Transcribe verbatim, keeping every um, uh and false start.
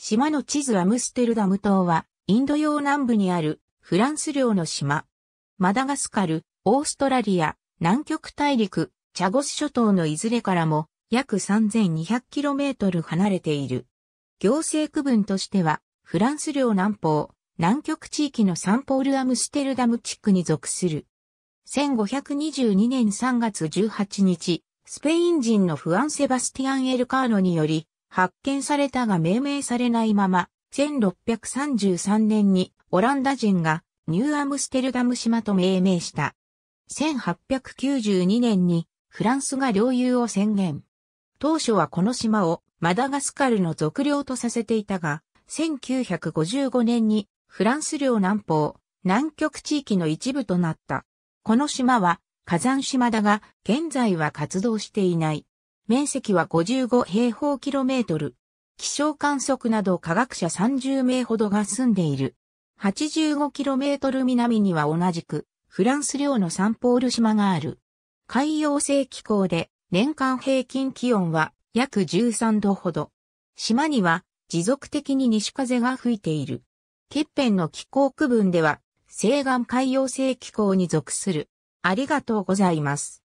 島の地図アムステルダム島は、インド洋南部にあるフランス領の島。マダガスカル、オーストラリア、南極大陸、チャゴス諸島のいずれからも約 さんぜんにひゃくキロメートル 離れている。行政区分としては、フランス領南方、南極地域のサンポールアムステルダム地区に属する。せんごひゃくにじゅうにねんさんがつじゅうはちにち、スペイン人のフアン・セバスティアン・エルカーノにより、発見されたが命名されないまま、せんろっぴゃくさんじゅうさんねんにオランダ人がニューアムステルダム島と命名した。せんはっぴゃくきゅうじゅうにねんにフランスが領有を宣言。当初はこの島をマダガスカルの属領とさせていたが、せんきゅうひゃくごじゅうごねんにフランス領南方、南極地域の一部となった。この島は火山島だが、現在は活動していない。面積はごじゅうごへいほうキロメートル。気象観測など科学者さんじゅうめいほどが住んでいる。はちじゅうごキロメートル南には同じくフランス領のサンポール島がある。海洋性気候で年間平均気温は約じゅうさんどほど。島には持続的に西風が吹いている。近辺の気候区分では西岸海洋性気候に属する。ありがとうございます。